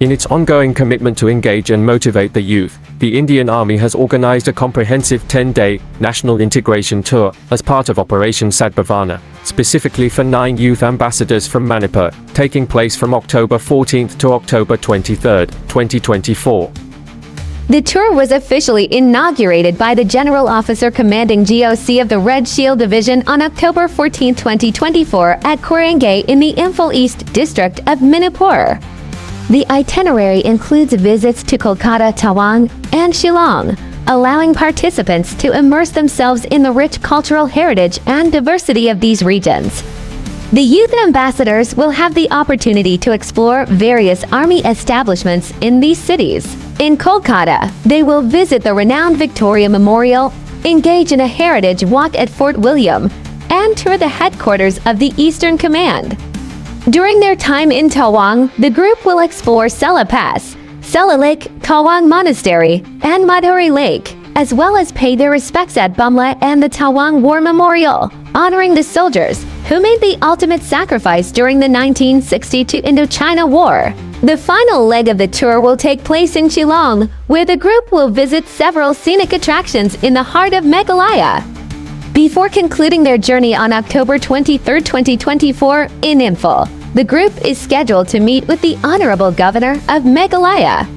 In its ongoing commitment to engage and motivate the youth, the Indian Army has organized a comprehensive 10-day national integration tour as part of Operation Sadbhavana, specifically for 9 youth ambassadors from Manipur, taking place from October 14 to October 23, 2024. The tour was officially inaugurated by the General Officer Commanding GOC of the Red Shield Division on October 14, 2024 at Korengay in the Imphal East District of Manipur. The itinerary includes visits to Kolkata, Tawang, and Shillong, allowing participants to immerse themselves in the rich cultural heritage and diversity of these regions. The youth ambassadors will have the opportunity to explore various army establishments in these cities. In Kolkata, they will visit the renowned Victoria Memorial, engage in a heritage walk at Fort William, and tour the headquarters of the Eastern Command. During their time in Tawang, the group will explore Sela Pass, Sela Lake, Tawang Monastery, and Madhuri Lake, as well as pay their respects at Bumla and the Tawang War Memorial, honoring the soldiers who made the ultimate sacrifice during the 1962 Indochina War. The final leg of the tour will take place in Shillong, where the group will visit several scenic attractions in the heart of Meghalaya. Before concluding their journey on October 23, 2024, in Imphal, the group is scheduled to meet with the Honorable Governor of Meghalaya.